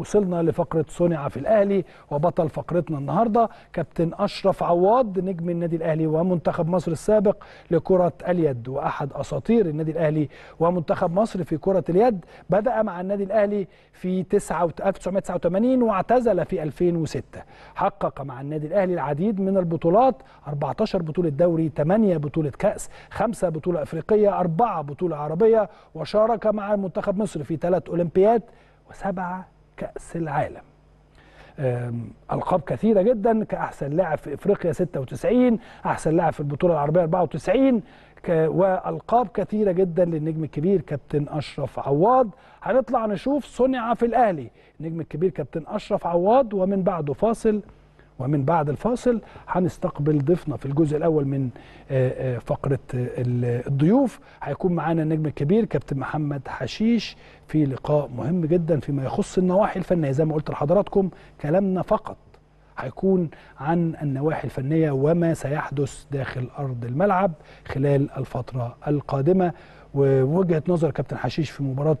وصلنا لفقرة صنع في الأهلي، وبطل فقرتنا النهاردة كابتن أشرف عواض نجم النادي الأهلي ومنتخب مصر السابق لكرة اليد، وأحد أساطير النادي الأهلي ومنتخب مصر في كرة اليد. بدأ مع النادي الأهلي في 1989 واعتزل في 2006. حقق مع النادي الأهلي العديد من البطولات: 14 بطولة دوري، 8 بطولة كأس، 5 بطولة أفريقية، 4 بطولة عربية، وشارك مع منتخب مصر في 3 أولمبيات و7 كأس العالم. ألقاب كثيرة جدا كأحسن لاعب في إفريقيا 96، أحسن لاعب في البطولة العربية 94، وألقاب كثيرة جدا للنجم الكبير كابتن أشرف عواض. هنطلع نشوف صنع في الأهلي النجم الكبير كابتن أشرف عواض، ومن بعده فاصل، ومن بعد الفاصل هنستقبل ضيفنا في الجزء الأول من فقرة الضيوف. هيكون معانا النجم الكبير كابتن محمد حشيش في لقاء مهم جدا فيما يخص النواحي الفنية. زي ما قلت لحضراتكم كلامنا فقط هيكون عن النواحي الفنية وما سيحدث داخل أرض الملعب خلال الفترة القادمة، ووجهة نظر كابتن حشيش في مباراة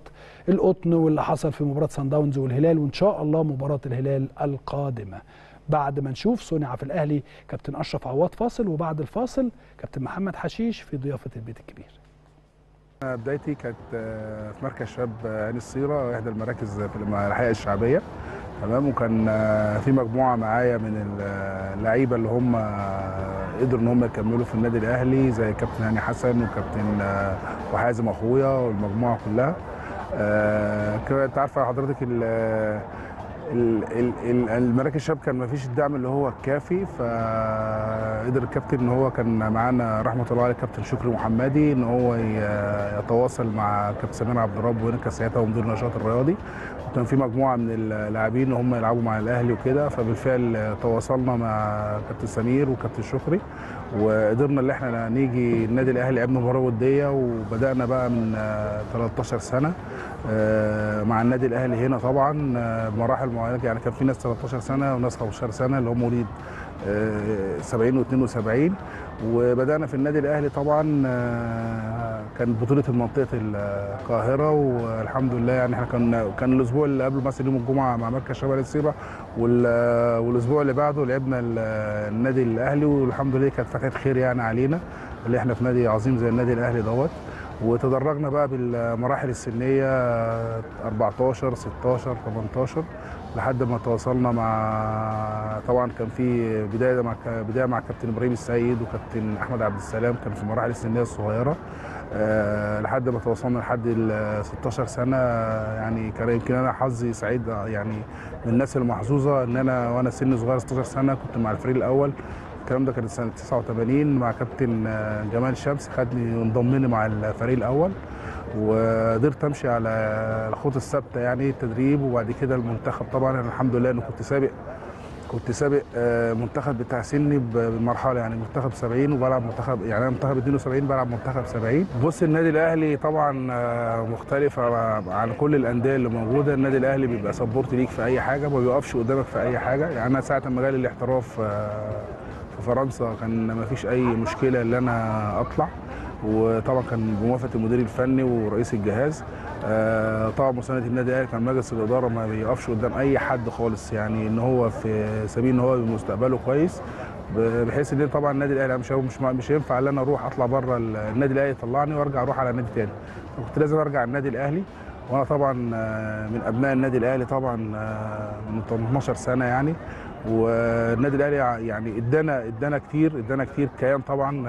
القطن واللي حصل في مباراة صن داونز والهلال، وإن شاء الله مباراة الهلال القادمة. بعد ما نشوف صنع في الأهلي كابتن أشرف عواض فاصل، وبعد الفاصل كابتن محمد حشيش في ضيافة البيت الكبير. بدايتي كانت في مركز شباب عين الصيره، إحدى المراكز في الحقيقة الشعبية، تمام، وكان في مجموعة معايا من اللعيبة اللي هم قدروا ان هم يكملوا في النادي الأهلي زي كابتن هاني حسن وكابتن وحازم أخويا والمجموعة كلها. كنت عارفة حضرتك المراكز الشباب كان ما فيش الدعم اللي هو الكافي، فقدر الكابتن ان هو كان معانا رحمه الله عليه كابتن شكري محمدي ان هو يتواصل مع كابتن سمير عبد الرب وينكا ساعتها ومدير النشاط الرياضي، وكان في مجموعه من اللاعبين ان هم يلعبوا مع الاهلي وكده. فبالفعل تواصلنا مع كابتن سمير وكابتن شكري وقدرنا ان احنا نيجي النادي الاهلي قبل مباراه وديه، وبدانا بقى من 13 سنه مع النادي الاهلي هنا طبعا بمراحل معينه، يعني كان في ناس 13 سنه وناس 15 سنه اللي هم مواليد 70 و72، وبدانا في النادي الاهلي طبعا كان بطوله منطقه القاهره، والحمد لله يعني احنا كان الاسبوع اللي قبله مثلا يوم الجمعه مع مركز شباب السيبه، والاسبوع اللي بعده لعبنا النادي الاهلي، والحمد لله كانت فاتحه خير يعني علينا اللي احنا في نادي عظيم زي النادي الاهلي دوت. وتدرجنا بقى بالمراحل السنيه 14 16 18 لحد ما تواصلنا مع طبعا كان في بدايه مع كابتن إبراهيم السيد وكابتن احمد عبد السلام، كان في المراحل السنيه الصغيره لحد ما تواصلنا لحد ال 16 سنه. يعني كان يمكن انا حظي سعيد يعني من الناس المحظوظه ان انا وانا سن صغير 16 سنه كنت مع الفريق الاول. الكلام ده كان سنه 89 مع كابتن جمال شمس، خدني وانضمني مع الفريق الاول، وقدرت امشي على الخطوط الثابته يعني التدريب وبعد كده المنتخب. طبعا انا الحمد لله انه كنت سابق منتخب بتاع سني بمرحله، يعني منتخب 70 وبلعب منتخب، يعني انا منتخب 72 بلعب منتخب 70. بص النادي الاهلي طبعا مختلف عن كل الانديه اللي موجوده، النادي الاهلي بيبقى سبورت ليك في اي حاجه، ما بيوقفش قدامك في اي حاجه. يعني انا ساعه ما جالي الاحتراف في فرنسا كان ما فيش اي مشكله ان انا اطلع، وطبعا كان بموافقه المدير الفني ورئيس الجهاز. طبعا مساندة النادي الاهلي كان مجلس الاداره ما بيقفش قدام اي حد خالص، يعني ان هو في سبيل ان هو مستقبله كويس، بحيث ان طبعا النادي الاهلي مش هينفع ان انا اروح اطلع بره النادي الاهلي يطلعني وارجع اروح على نادي ثاني، فكنت لازم ارجع النادي الاهلي. وانا طبعا من ابناء النادي الاهلي طبعا من 18 سنه يعني، والنادي الاهلي يعني ادانا كتير كيان طبعا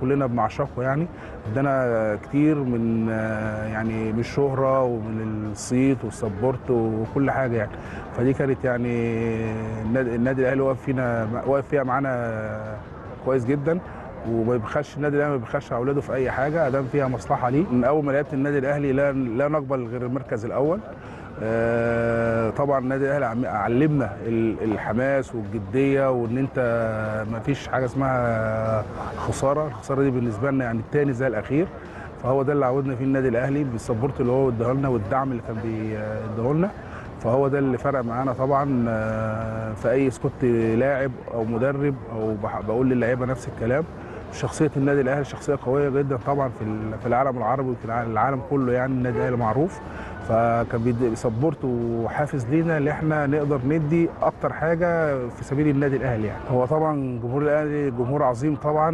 كلنا بنعشقه، يعني ادانا كتير من يعني من الشهره ومن الصيت والسبورت وكل حاجه يعني. فدي كانت يعني النادي الاهلي واقف فيها معانا كويس جدا، وما بيبخلش النادي الاهلي، ما بيبخلش على اولاده في اي حاجه ادام فيها مصلحه ليه. من اول ما لعبت النادي الاهلي لا نقبل غير المركز الاول. طبعا النادي الاهلي علمنا الحماس والجديه، وان انت ما فيش حاجه اسمها خساره، الخساره دي بالنسبه لنا يعني الثاني زي الاخير. فهو ده اللي عودنا فيه النادي الاهلي بالسبورت اللي هو اداه لنا والدعم اللي كان بيديه لنا، فهو ده اللي فرق معانا طبعا في اي سكوت لاعب او مدرب، او بقول للعيبه نفس الكلام. شخصيه النادي الاهلي شخصيه قويه جدا طبعا في العالم العربي وفي العالم كله، يعني النادي الاهلي معروف. فكان بيدي سبورت وحافز لينا ان احنا نقدر ندي اكتر حاجه في سبيل النادي الاهلي. يعني هو طبعا جمهور الاهلي جمهور عظيم طبعا،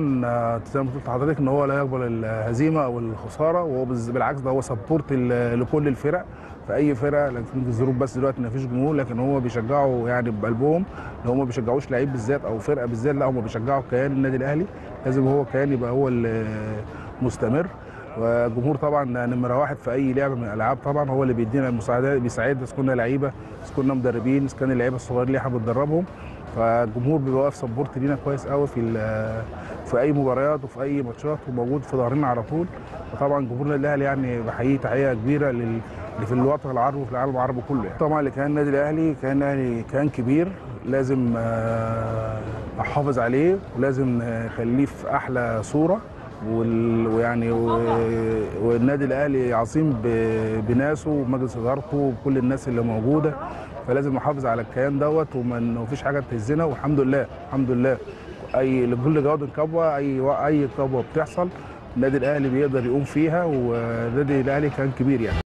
زي ما قلت لحضرتك ان هو لا يقبل الهزيمه او الخساره، وهو بالعكس ده هو سبورت لكل الفرق في اي فرقه، لكن الظروف بس دلوقتي ما فيش جمهور، لكن هو بيشجعوا يعني بقلبهم، ان هم ما بيشجعوش لعيب بالذات او فرقه بالذات، لا هم بيشجعوا كيان النادي الاهلي، لازم هو كيان يبقى هو المستمر. والجمهور طبعا نمره واحد في اي لعبه من الالعاب، طبعا هو اللي بيدينا المساعدات، بيساعدنا اذا كنا لعيبه اذا كنا مدربين اذا كان اللعيبه الصغيرين اللي احنا بندربهم، فالجمهور بيبقى واقف سبورت لينا كويس قوي في اي مباريات وفي اي ماتشات، وموجود في ظهرنا على طول. فطبعا جمهور الاهلي يعني بحقيقه تحيه كبيره اللي في الوطن العربي وفي العالم العربي كله. يعني طبعا اللي كان النادي الاهلي كان كبير، لازم نحافظ عليه ولازم نخليه في احلى صوره، ويعني والنادي الاهلي عظيم بناسه ومجلس ادارته وكل الناس اللي موجوده، فلازم نحافظ على الكيان دوت وما فيش حاجه تهزنا. والحمد لله الحمد لله اي لكل جهود كبوه، اي كبوه بتحصل النادي الاهلي بيقدر يقوم فيها، والنادي الاهلي كان كبير يعني.